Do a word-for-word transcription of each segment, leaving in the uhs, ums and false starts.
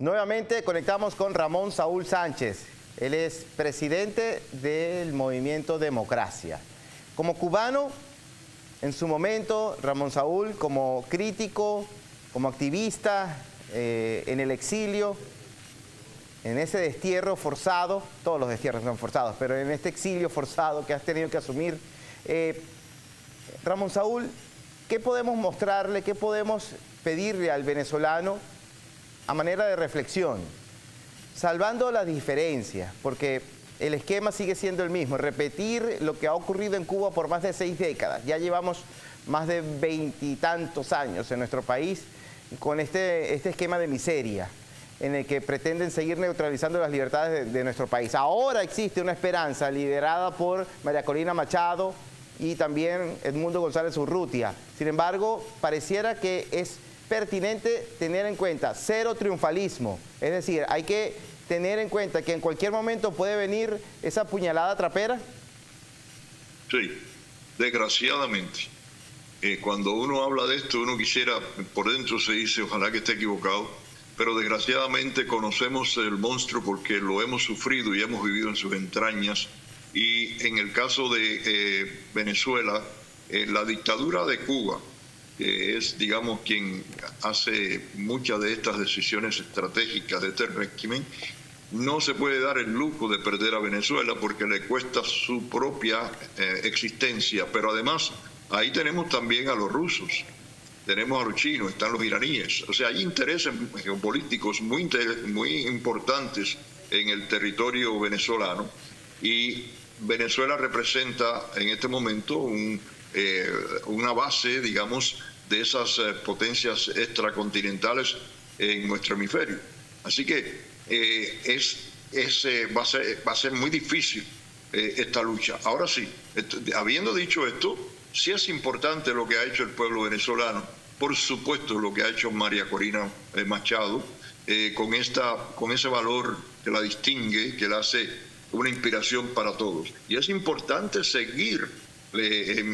Nuevamente conectamos con Ramón Saúl Sánchez. Él es presidente del Movimiento Democracia. Como cubano, en su momento, Ramón Saúl, como crítico, como activista, eh, en el exilio, en ese destierro forzado, todos los destierros son forzados, pero en este exilio forzado que has tenido que asumir, eh, Ramón Saúl, ¿qué podemos mostrarle, qué podemos pedirle al venezolano a manera de reflexión? Salvando las diferencias, porque el esquema sigue siendo el mismo, repetir lo que ha ocurrido en Cuba por más de seis décadas. Ya llevamos más de veintitantos años en nuestro país con este, este esquema de miseria, en el que pretenden seguir neutralizando las libertades de, de nuestro país. Ahora existe una esperanza liderada por María Corina Machado y también Edmundo González Urrutia. Sin embargo, pareciera que es pertinente tener en cuenta cero triunfalismo, es decir, hay que tener en cuenta que en cualquier momento puede venir esa puñalada trapera. Sí, desgraciadamente. Eh, cuando uno habla de esto, uno quisiera, por dentro se dice, ojalá que esté equivocado, pero desgraciadamente conocemos el monstruo porque lo hemos sufrido y hemos vivido en sus entrañas. Y en el caso de eh, Venezuela, eh, la dictadura de Cuba, que es, digamos, quien hace muchas de estas decisiones estratégicas de este régimen, no se puede dar el lujo de perder a Venezuela porque le cuesta su propia eh, existencia. Pero además, ahí tenemos también a los rusos, tenemos a los chinos, están los iraníes. O sea, hay intereses geopolíticos muy, inter muy importantes en el territorio venezolano y Venezuela representa en este momento un... Eh, una base, digamos, de esas eh, potencias extracontinentales en nuestro hemisferio. Así que eh, es, es, eh, va, a ser, va a ser muy difícil eh, esta lucha. Ahora sí, esto, habiendo dicho esto, sí es importante lo que ha hecho el pueblo venezolano, por supuesto lo que ha hecho María Corina eh, Machado, eh, con, esta, con ese valor que la distingue, que la hace una inspiración para todos. Y es importante seguir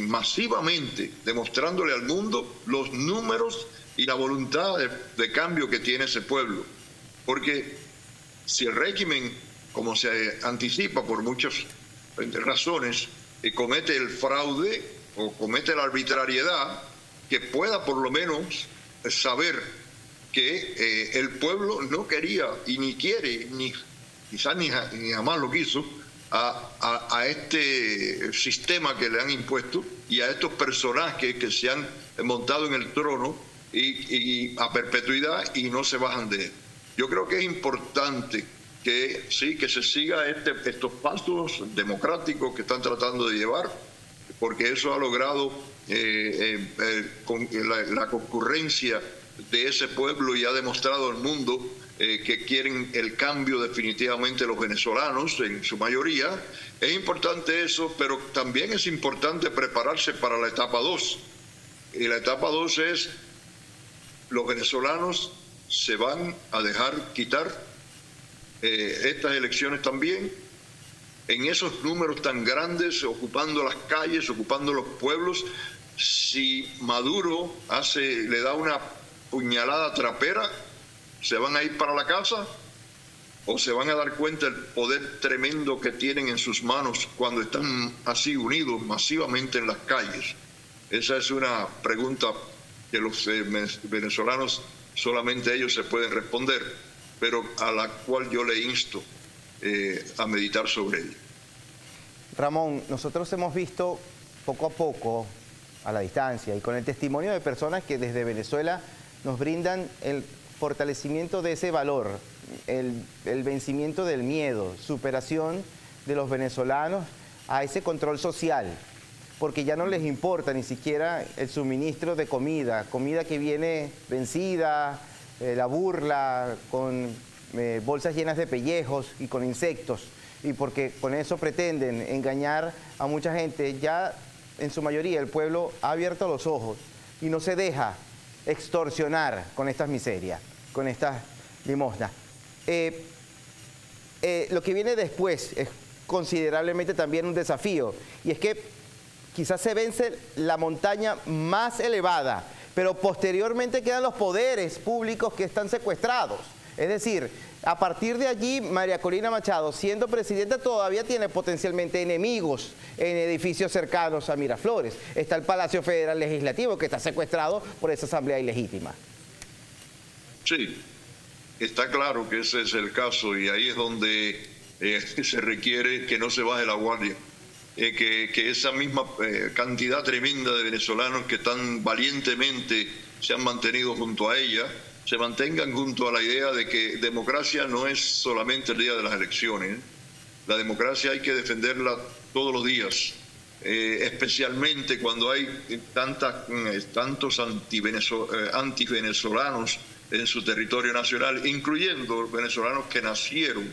masivamente demostrándole al mundo los números y la voluntad de, de cambio que tiene ese pueblo, porque si el régimen, como se anticipa por muchas razones, eh, comete el fraude o comete la arbitrariedad, que pueda por lo menos saber que eh, el pueblo no quería y ni quiere, ni quizás ni, ni jamás lo quiso, A, a este sistema que le han impuesto y a estos personajes que se han montado en el trono y, y a perpetuidad y no se bajan de él. Yo creo que es importante que sí, que se siga este, estos pasos democráticos que están tratando de llevar, porque eso ha logrado eh, eh, con la, la concurrencia de ese pueblo y ha demostrado al mundo Eh, que quieren el cambio definitivamente los venezolanos en su mayoría. Es importante eso, pero también es importante prepararse para la etapa dos. Y la etapa dos es, los venezolanos se van a dejar quitar eh, estas elecciones también, en esos números tan grandes, ocupando las calles, ocupando los pueblos. Si Maduro hace, le da una puñalada trapera, ¿se van a ir para la casa o se van a dar cuenta del poder tremendo que tienen en sus manos cuando están así unidos masivamente en las calles? Esa es una pregunta que los eh, venezolanos solamente ellos se pueden responder, pero a la cual yo le insto eh, a meditar sobre ella. Ramón, nosotros hemos visto poco a poco, a la distancia, y con el testimonio de personas que desde Venezuela nos brindan el fortalecimiento de ese valor, el, el vencimiento del miedo, superación de los venezolanos a ese control social, porque ya no les importa ni siquiera el suministro de comida, comida que viene vencida, eh, la burla, con eh, bolsas llenas de pellejos y con insectos, y porque con eso pretenden engañar a mucha gente. Ya en su mayoría el pueblo ha abierto los ojos y no se deja extorsionar con estas miserias, con estas limosnas. Eh, eh, lo que viene después es considerablemente también un desafío, y es que quizás se vence la montaña más elevada, pero posteriormente quedan los poderes públicos que están secuestrados. Es decir, a partir de allí, María Corina Machado, siendo presidenta, todavía tiene potencialmente enemigos en edificios cercanos a Miraflores. Está el Palacio Federal Legislativo, que está secuestrado por esa asamblea ilegítima. Sí, está claro que ese es el caso, y ahí es donde eh, se requiere que no se baje la guardia. Eh, que, que esa misma eh, cantidad tremenda de venezolanos que tan valientemente se han mantenido junto a ella, se mantengan junto a la idea de que democracia no es solamente el día de las elecciones. La democracia hay que defenderla todos los días, eh, especialmente cuando hay tantas, tantos antivenezolanos en su territorio nacional, incluyendo los venezolanos que nacieron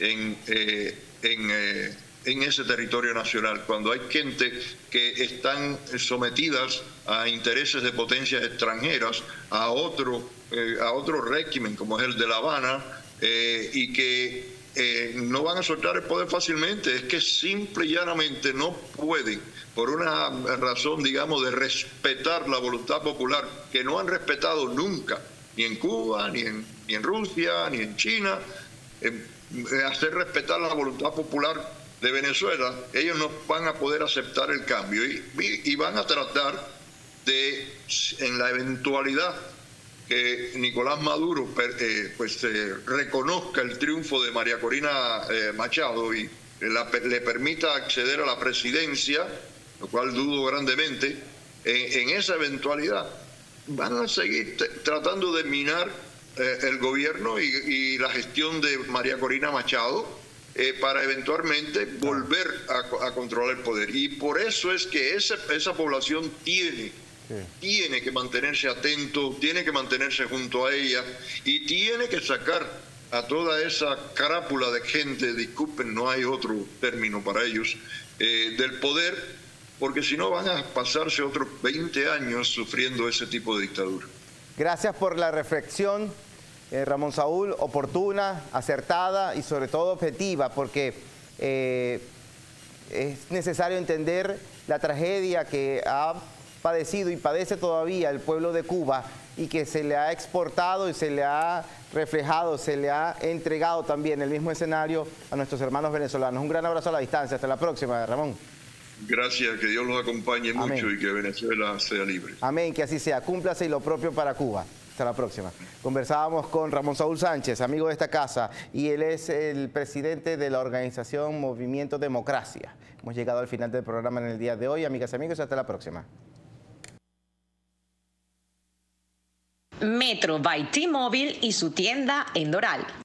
en... Eh, en eh, en ese territorio nacional, cuando hay gente que están sometidas a intereses de potencias extranjeras, a otro, eh, a otro régimen como es el de La Habana, eh, y que eh, no van a soltar el poder fácilmente. Es que simple y llanamente no pueden, por una razón, digamos, de respetar la voluntad popular, que no han respetado nunca, ni en Cuba, ni en, ni en Rusia, ni en China, eh, hacer respetar la voluntad popular de Venezuela. Ellos no van a poder aceptar el cambio y, y van a tratar de, en la eventualidad que Nicolás Maduro eh, pues, eh, reconozca el triunfo de María Corina eh, Machado y la, le permita acceder a la presidencia, lo cual dudo grandemente, en, en esa eventualidad van a seguir tratando de minar eh, el gobierno y, y la gestión de María Corina Machado, Eh, para eventualmente volver a, a controlar el poder. Y por eso es que esa, esa población tiene, sí. tiene que mantenerse atento, tiene que mantenerse junto a ella y tiene que sacar a toda esa carápula de gente, disculpen, no hay otro término para ellos, eh, del poder, porque si no van a pasarse otros veinte años sufriendo ese tipo de dictadura. Gracias por la reflexión, Eh, Ramón Saúl, oportuna, acertada y sobre todo objetiva, porque eh, es necesario entender la tragedia que ha padecido y padece todavía el pueblo de Cuba y que se le ha exportado y se le ha reflejado, se le ha entregado también el mismo escenario a nuestros hermanos venezolanos. Un gran abrazo a la distancia, hasta la próxima, Ramón. Gracias, que Dios los acompañe mucho y que Venezuela sea libre. Amén, que así sea, cúmplase y lo propio para Cuba. Hasta la próxima. Conversábamos con Ramón Saúl Sánchez, amigo de esta casa, y él es el presidente de la organización Movimiento Democracia. Hemos llegado al final del programa en el día de hoy. Amigas y amigos, hasta la próxima. Metro by T-Mobile y su tienda en Doral.